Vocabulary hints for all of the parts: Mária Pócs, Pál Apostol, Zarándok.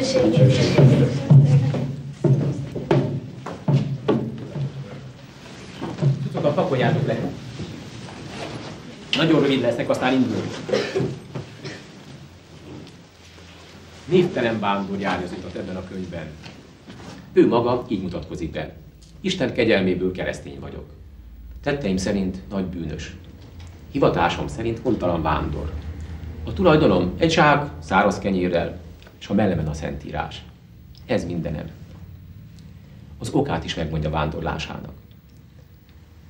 dicsőséget. Tudod, pakoljátok le. Nagyon rövid lesznek, aztán indulunk. Névtelen vándor járőzött ebben a könyvben. Ő maga így mutatkozik be. Isten kegyelméből keresztény vagyok. Tetteim szerint nagy bűnös. Hivatásom szerint hontalan vándor. A tulajdonom egy zsák száraz kenyérrel, és a mellemen a Szentírás. Ez mindenem. Az okát is megmondja vándorlásának.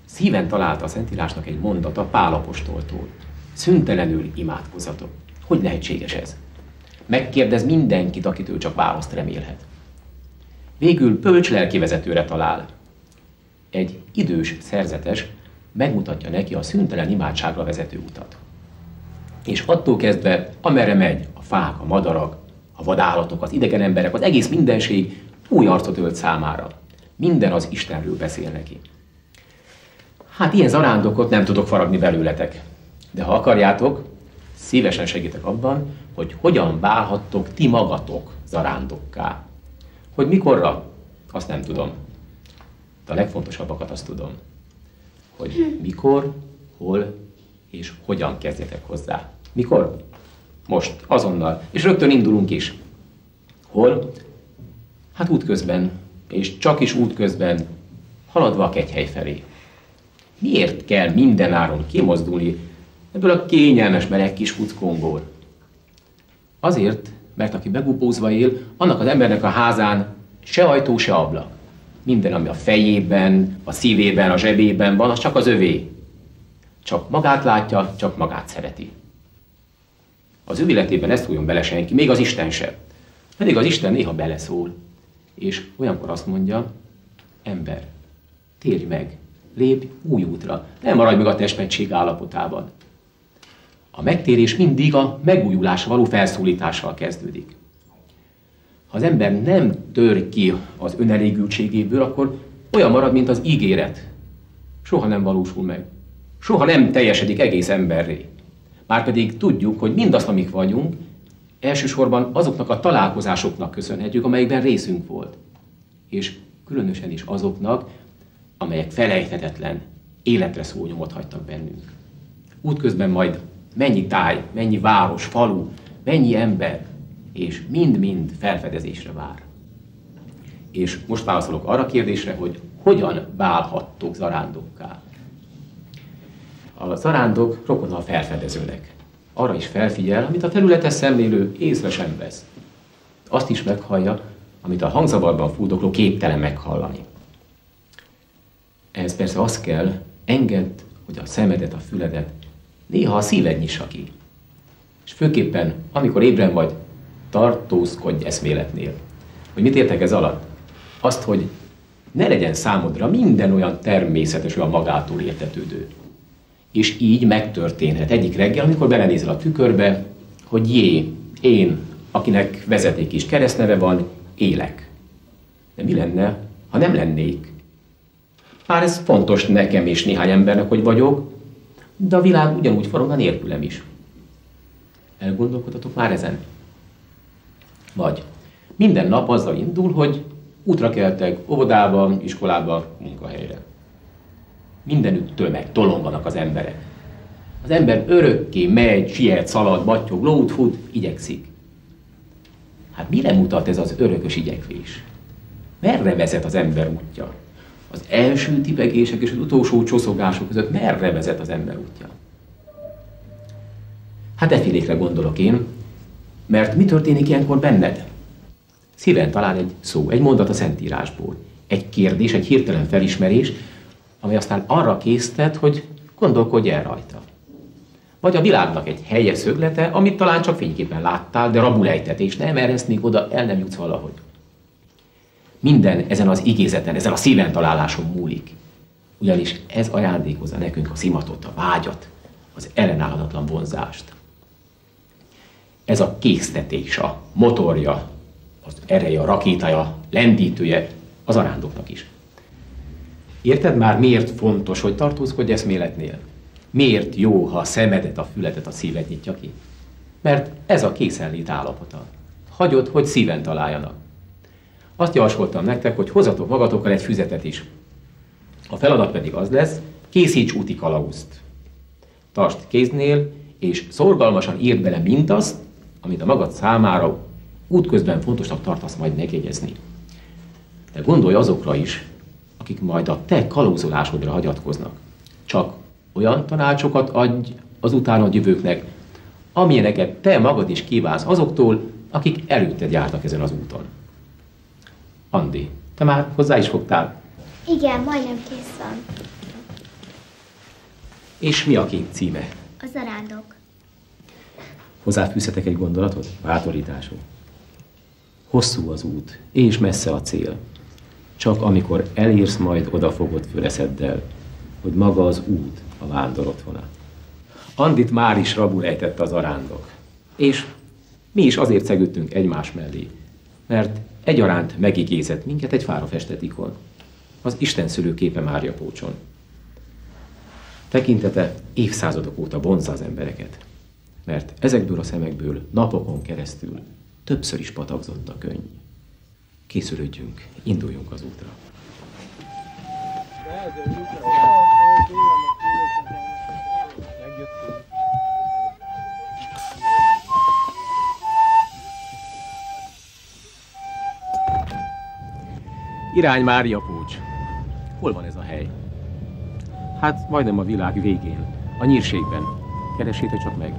Szíven találta a Szentírásnak egy mondata Pál apostoltól. Szüntelenül imádkozzatok. Hogy lehetséges ez? Megkérdez mindenkit, akitől csak választ remélhet. Végül bölcs lelkivezetőre talál. Egy idős szerzetes megmutatja neki a szüntelen imádságra vezető utat. És attól kezdve, amerre megy, a fák, a madarak, a vadállatok, az idegen emberek, az egész mindenség új arcot ölt számára. Minden az Istenről beszél neki. Hát ilyen zarándokot nem tudok faragni belőletek. De ha akarjátok, szívesen segítek abban, hogy hogyan válhattok ti magatok zarándokká. Hogy mikorra? Azt nem tudom. De a legfontosabbakat azt tudom. Hogy mikor, hol és hogyan kezdjetek hozzá. Mikor? Most, azonnal. És rögtön indulunk is. Hol? Hát útközben, és csak is útközben, haladva a kegyhely felé. Miért kell mindenáron kimozdulni ebből a kényelmes meleg kis futkongból? Azért, mert aki begupózva él, annak az embernek a házán se ajtó, se ablak. Minden, ami a fejében, a szívében, a zsebében van, az csak az övé. Csak magát látja, csak magát szereti. Az ő életében ne szóljon bele senki, még az Isten sem. Pedig az Isten néha beleszól. És olyankor azt mondja, ember, térj meg, lépj új útra, ne maradj meg a testmentség állapotában. A megtérés mindig a megújulásra való felszólítással kezdődik. Ha az ember nem tör ki az önelégültségéből, akkor olyan marad, mint az ígéret. Soha nem valósul meg. Soha nem teljesedik egész emberré. Márpedig tudjuk, hogy mindazt, amik vagyunk, elsősorban azoknak a találkozásoknak köszönhetjük, amelyekben részünk volt. És különösen is azoknak, amelyek felejthetetlen, életre szóló nyomot hagytak bennünk. Útközben majd mennyi táj, mennyi város, falu, mennyi ember, és mind-mind felfedezésre vár. És most válaszolok arra a kérdésre, hogy hogyan válhattok zarándokká. A zarándok rokona a felfedezőnek. Arra is felfigyel, amit a területes szemlélő észre sem vesz. Azt is meghallja, amit a hangzavarban fúdokló képtelen meghallani. Ez persze az kell, engedd, hogy a szemedet, a füledet, néha a szíved nyissa ki. És főképpen, amikor ébren vagy, tartózkodj eszméletnél. Hogy mit értek ez alatt? Azt, hogy ne legyen számodra minden olyan természetes, olyan magától értetődő. És így megtörténhet egyik reggel, amikor belenézel a tükörbe, hogy jé, én, akinek vezeték is keresztneve van, élek. De mi lenne, ha nem lennék? Már ez fontos nekem és néhány embernek, hogy vagyok, de a világ ugyanúgy forogna nélkülem is. Elgondolkodhatok már ezen? Vagy minden nap azzal indul, hogy útra keltek óvodába, iskolába, munkahelyre. Mindenütt tömeg, tolonganak az emberek. Az ember örökké megy, siet, szalad, battyog, lót fut, igyekszik. Hát mire mutat ez az örökös igyekvés? Merre vezet az ember útja? Az első tipegések és az utolsó csoszogások között merre vezet az ember útja? Hát effélékre gondolok én, mert mi történik ilyenkor benned? Szíven talál egy szó, egy mondat a Szentírásból, egy kérdés, egy hirtelen felismerés, ami aztán arra késztet, hogy gondolkodj el rajta. Vagy a világnak egy helyes szöglete, amit talán csak fényképpen láttál, de rabul ejtett, és nem ereszt még oda, el nem jutsz valahogy. Minden ezen az igézeten, ezen a szíven találáson múlik. Ugyanis ez ajándékozza nekünk a szimatot, a vágyat, az ellenállhatatlan vonzást. Ez a késztetés, a motorja, az ereje, a rakétája, lendítője az zarándoknak is. Érted már, miért fontos, hogy tartózkodj eszméletnél? Miért jó, ha a szemedet, a füledet, a szíved nyitja ki? Mert ez a készenlét állapota. hagyod, hogy szíven találjanak. Azt javasoltam nektek, hogy hozzatok magatokkal egy füzetet is. A feladat pedig az lesz, készíts úti kalauzt. Tartsd kéznél, és szorgalmasan írd bele mindazt, amit a magad számára útközben fontosnak tartasz majd megjegyezni. De gondolj azokra is, akik majd a te kalauzolásodra hagyatkoznak. Csak olyan tanácsokat adj az utánad jövőknek, amilyeneket te magad is kívánsz azoktól, akik előtted jártak ezen az úton. Andi, te már hozzá is fogtál? Igen, majdnem kész van. És mi a kép címe? A zarándok. Hozzáfűzhetek egy gondolatot? Bátorítású. Hosszú az út, és messze a cél. Csak amikor elérsz, majd odafogod füleszeddel, hogy maga az út a vándor otthona. Andit már is rabul ejtette a zarándok. És mi is azért szegődtünk egymás mellé, mert egyaránt megigézett minket egy fára festett ikon. Az Istenszülő képe Mária Pócson. Tekintete évszázadok óta vonzza az embereket, mert ezekből a szemekből napokon keresztül többször is patakzott a könny. Készülődjünk, induljunk az útra. Irány Mária Pócs. Hol van ez a hely? Hát majdnem a világ végén, a nyírségben. Keresétek csak meg.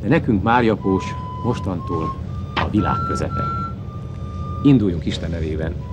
De nekünk Mária Pócs mostantól a világ közepe. Induljunk Isten nevében.